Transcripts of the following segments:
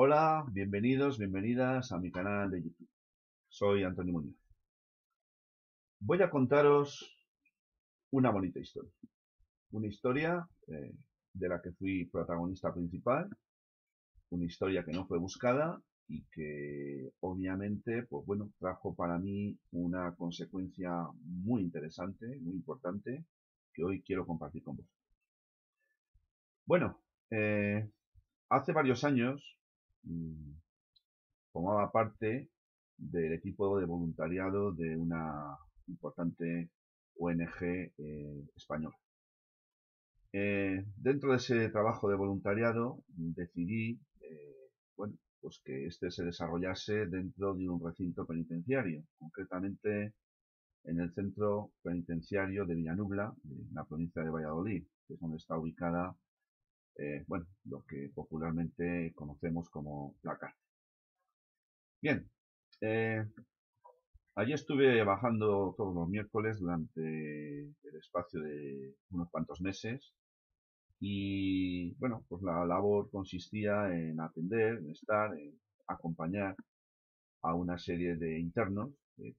Hola, bienvenidos, bienvenidas a mi canal de YouTube. Soy Antonio Muñoz. Voy a contaros una bonita historia. Una historia de la que fui protagonista principal. Una historia que no fue buscada y que obviamente, pues bueno, trajo para mí una consecuencia muy interesante, muy importante, que hoy quiero compartir con vosotros. Bueno, hace varios años formaba parte del equipo de voluntariado de una importante ONG española. Dentro de ese trabajo de voluntariado decidí bueno, pues que este se desarrollase dentro de un recinto penitenciario, concretamente en el centro penitenciario de Villanubla, en la provincia de Valladolid, que es donde está ubicada bueno, lo que popularmente conocemos como la cárcel. Bien, allí estuve bajando todos los miércoles durante el espacio de unos cuantos meses y, bueno, pues la labor consistía en atender, en estar, en acompañar a una serie de internos,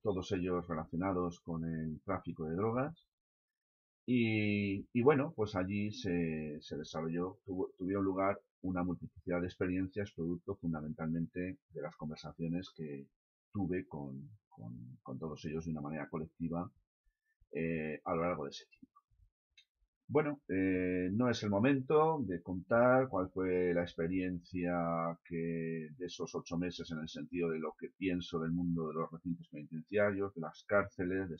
todos ellos relacionados con el tráfico de drogas. Y bueno, pues allí se desarrolló, tuvieron lugar una multiplicidad de experiencias, producto fundamentalmente de las conversaciones que tuve con todos ellos de una manera colectiva a lo largo de ese tiempo. Bueno, no es el momento de contar cuál fue la experiencia de esos 8 meses en el sentido de lo que pienso del mundo de los recintos penitenciarios, de las cárceles, de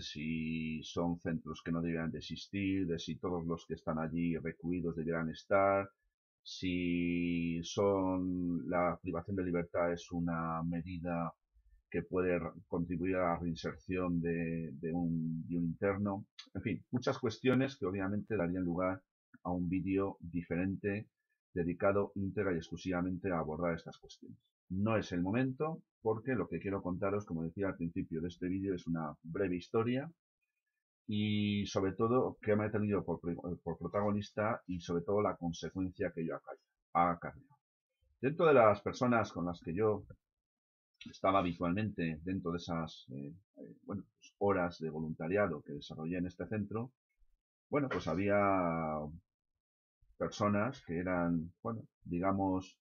si son centros que no debieran de existir, de si todos los que están allí recluidos debieran estar, si la privación de libertad es una medida que puede contribuir a la reinserción de un interno. En fin, muchas cuestiones que obviamente darían lugar a un vídeo diferente dedicado íntegra y exclusivamente a abordar estas cuestiones. No es el momento, porque lo que quiero contaros, como decía al principio de este vídeo, es una breve historia y sobre todo que me he tenido por protagonista y sobre todo la consecuencia que yo acarreo. Dentro de las personas con las que yo estaba habitualmente dentro de esas bueno, pues horas de voluntariado que desarrollé en este centro, bueno, pues había personas que eran, bueno, digamos,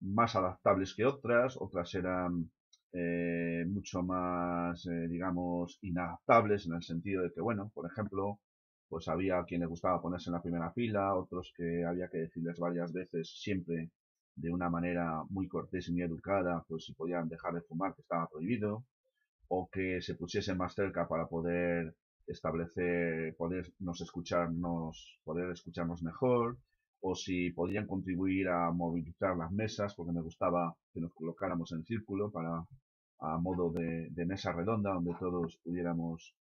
más adaptables que otras eran mucho más, digamos, inadaptables en el sentido de que, bueno, por ejemplo, pues había a quien le gustaba ponerse en la primera fila, otros que había que decirles varias veces, siempre de una manera muy cortés y muy educada, pues si podían dejar de fumar, que estaba prohibido, o que se pusiesen más cerca para poder poder escucharnos mejor, o si podían contribuir a movilizar las mesas, porque me gustaba que nos colocáramos en círculo a modo de mesa redonda, donde todos pudiéramos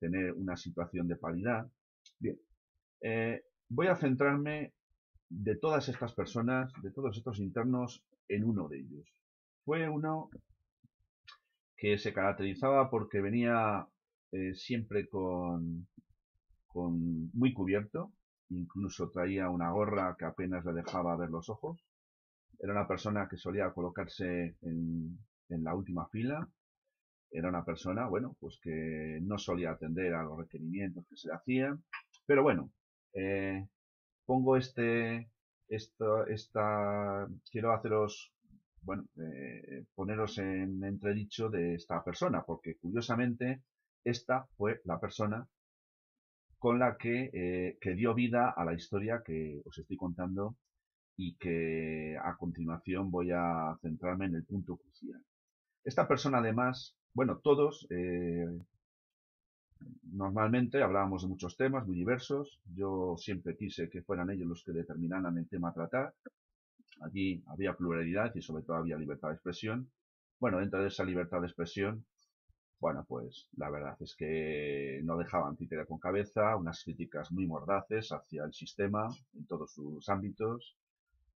tener una situación de paridad. Bien, voy a centrarme de todas estas personas, de todos estos internos, en uno de ellos. Fue uno que se caracterizaba porque venía siempre muy cubierto. Incluso traía una gorra que apenas le dejaba ver los ojos. Era una persona que solía colocarse en la última fila. Era una persona, bueno, pues que no solía atender a los requerimientos que se le hacían. Pero bueno, pongo quiero haceros, bueno, poneros en entredicho de esta persona, porque curiosamente esta fue la persona con la que dio vida a la historia que os estoy contando y que a continuación voy a centrarme en el punto crucial. Esta persona además, bueno, todos, normalmente hablábamos de muchos temas muy diversos. Yo siempre quise que fueran ellos los que determinaran el tema a tratar. Allí había pluralidad y sobre todo había libertad de expresión. Bueno, dentro de esa libertad de expresión, bueno, pues la verdad es que no dejaban títere con cabeza, unas críticas muy mordaces hacia el sistema en todos sus ámbitos,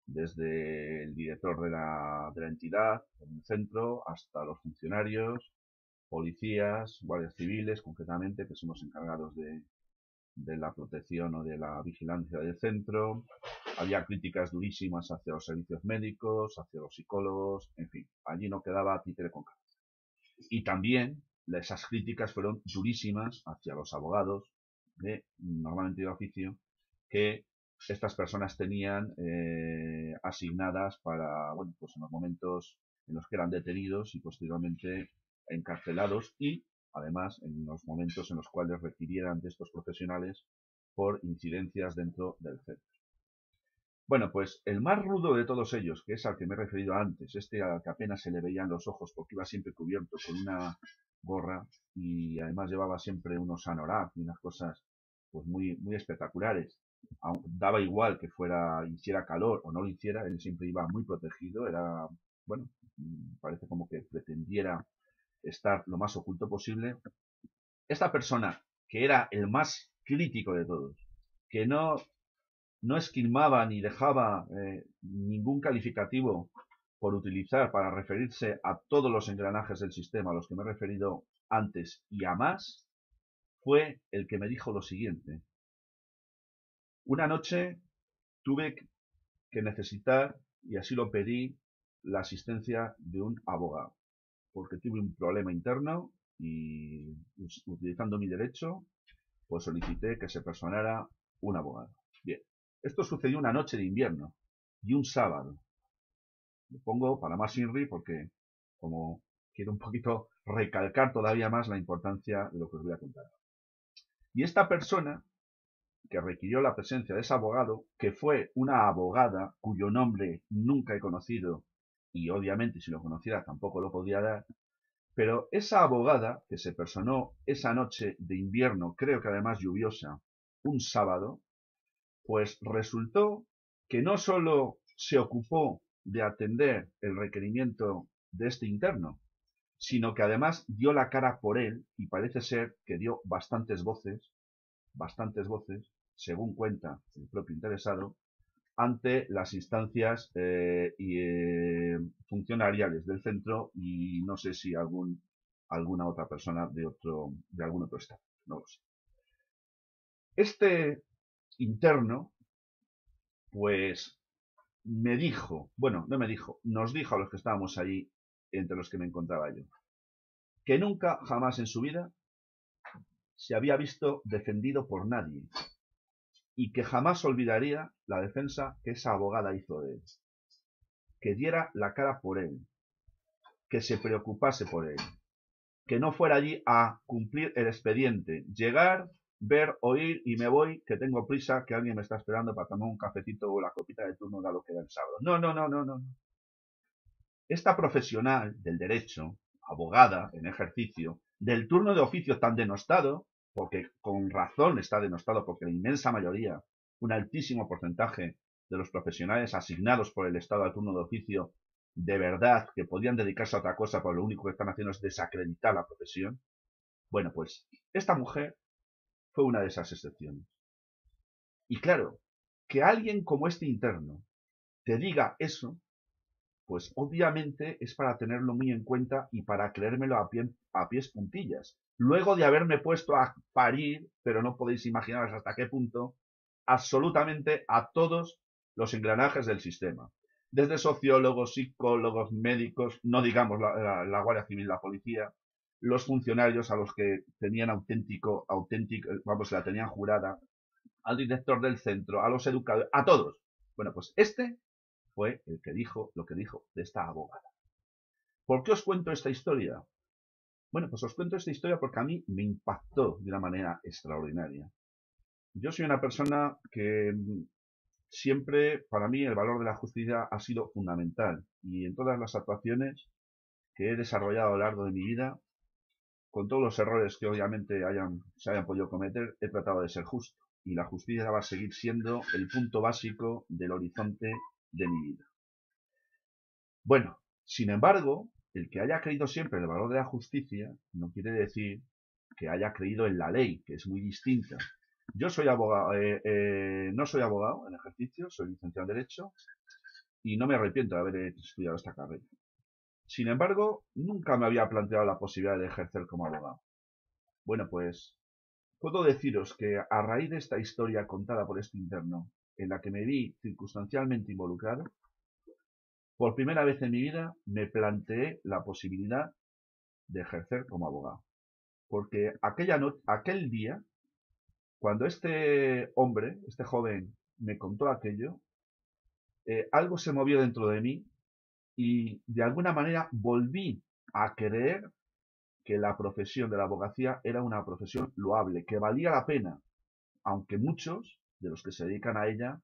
desde el director de la entidad, en el centro, hasta los funcionarios, policías, guardias civiles, concretamente, que son los encargados de la protección o de la vigilancia del centro, Había críticas durísimas hacia los servicios médicos, hacia los psicólogos, en fin, allí no quedaba títere con cabeza. Y también esas críticas fueron durísimas hacia los abogados, normalmente de oficio, que estas personas tenían asignadas para, bueno, pues en los momentos en los que eran detenidos y posteriormente encarcelados, y además en los momentos en los cuales requirieran de estos profesionales por incidencias dentro del centro. Bueno, pues el más rudo de todos ellos, que es al que me he referido antes, este al que apenas se le veían los ojos porque iba siempre cubierto con una gorra y además llevaba siempre unos anorak y unas cosas pues muy espectaculares. Daba igual que fuera, hiciera calor o no lo hiciera, él siempre iba muy protegido, era, bueno, parece como que pretendiera estar lo más oculto posible. Esta persona, que era el más crítico de todos, que no esquilmaba ni dejaba ningún calificativo por utilizar para referirse a todos los engranajes del sistema, a los que me he referido antes y a más, fue el que me dijo lo siguiente. Una noche tuve que necesitar, y así lo pedí, la asistencia de un abogado, porque tuve un problema interno y, utilizando mi derecho, pues solicité que se personara un abogado. Bien, esto sucedió una noche de invierno y un sábado. Lo pongo para más INRI porque, como quiero un poquito recalcar todavía más la importancia de lo que os voy a contar. Y esta persona que requirió la presencia de ese abogado, que fue una abogada cuyo nombre nunca he conocido, y obviamente si lo conociera tampoco lo podía dar, pero esa abogada que se personó esa noche de invierno, creo que además lluviosa, un sábado, pues resultó que no solo se ocupó de atender el requerimiento de este interno, sino que además dio la cara por él, y parece ser que dio bastantes voces, según cuenta el propio interesado, ante las instancias funcionariales del centro y no sé si alguna otra persona de algún otro estado, no lo sé. Este interno, pues me dijo, bueno, no me dijo, nos dijo a los que estábamos allí, entre los que me encontraba yo, que nunca, jamás en su vida se había visto defendido por nadie y que jamás olvidaría la defensa que esa abogada hizo de él, que diera la cara por él, que se preocupase por él, que no fuera allí a cumplir el expediente, llegar, ver, oír y me voy, que tengo prisa, que alguien me está esperando para tomar un cafecito o la copita de turno de lo que era el sábado. No, no, no, no, no. Esta profesional del derecho, abogada en ejercicio, del turno de oficio tan denostado, porque con razón está denostado, porque la inmensa mayoría, un altísimo porcentaje de los profesionales asignados por el Estado al turno de oficio, de verdad, que podían dedicarse a otra cosa, pero lo único que están haciendo es desacreditar la profesión. Bueno, pues esta mujer fue una de esas excepciones. Y claro, que alguien como este interno te diga eso, pues obviamente es para tenerlo muy en cuenta y para creérmelo a pies puntillas. Luego de haberme puesto a parir, pero no podéis imaginaros hasta qué punto, absolutamente a todos los engranajes del sistema. Desde sociólogos, psicólogos, médicos, no digamos la Guardia Civil, la policía, los funcionarios a los que tenían la tenían jurada, al director del centro, a los educadores, a todos. Bueno, pues este fue el que dijo lo que dijo de esta abogada. ¿Por qué os cuento esta historia? Bueno, pues os cuento esta historia porque a mí me impactó de una manera extraordinaria. Yo soy una persona que siempre, para mí, el valor de la justicia ha sido fundamental. Y en todas las actuaciones que he desarrollado a lo largo de mi vida, con todos los errores que obviamente se hayan podido cometer, he tratado de ser justo. Y la justicia va a seguir siendo el punto básico del horizonte de mi vida. Bueno, sin embargo, el que haya creído siempre en el valor de la justicia no quiere decir que haya creído en la ley, que es muy distinta. Yo soy abogado, no soy abogado en ejercicio, soy licenciado en Derecho y no me arrepiento de haber estudiado esta carrera. Sin embargo, nunca me había planteado la posibilidad de ejercer como abogado. Bueno, pues puedo deciros que a raíz de esta historia contada por este interno, en la que me vi circunstancialmente involucrado, por primera vez en mi vida me planteé la posibilidad de ejercer como abogado. Porque aquel día, cuando este joven, me contó aquello, algo se movió dentro de mí y de alguna manera volví a creer que la profesión de la abogacía era una profesión loable, que valía la pena, aunque muchos de los que se dedican a ella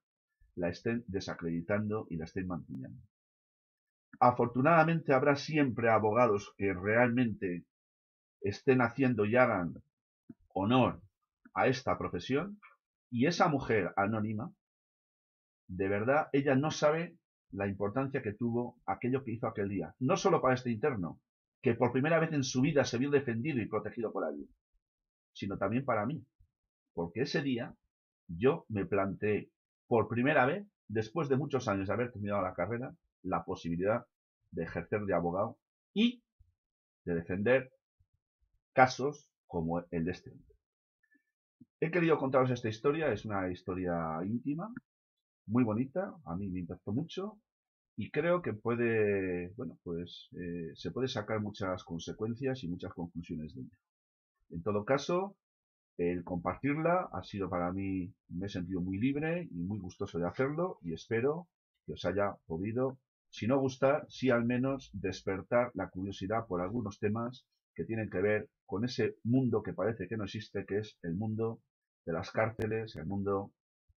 la estén desacreditando y la estén mantiñando. Afortunadamente habrá siempre abogados que realmente estén haciendo y hagan honor a esta profesión, y esa mujer anónima, de verdad, ella no sabe la importancia que tuvo aquello que hizo aquel día, no solo para este interno, que por primera vez en su vida se vio defendido y protegido por alguien, sino también para mí, porque ese día yo me planteé por primera vez, después de muchos años de haber terminado la carrera, la posibilidad de ejercer de abogado y de defender casos como el de este. He querido contaros esta historia, es una historia íntima, muy bonita, a mí me impactó mucho y creo que puede, bueno, pues se puede sacar muchas consecuencias y muchas conclusiones de ella. En todo caso, el compartirla ha sido para mí, me he sentido muy libre y muy gustoso de hacerlo y espero que os haya podido, si no gustar, sí al menos despertar la curiosidad por algunos temas que tienen que ver con ese mundo que parece que no existe, que es el mundo de las cárceles, el mundo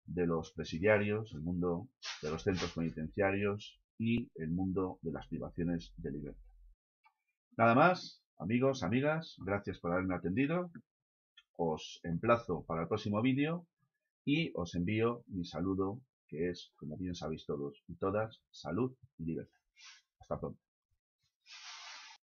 de los presidiarios, el mundo de los centros penitenciarios y el mundo de las privaciones de libertad. Nada más, amigos, amigas, gracias por haberme atendido. Os emplazo para el próximo vídeo y os envío mi saludo, que es, como bien sabéis todos y todas, salud y libertad. Hasta pronto.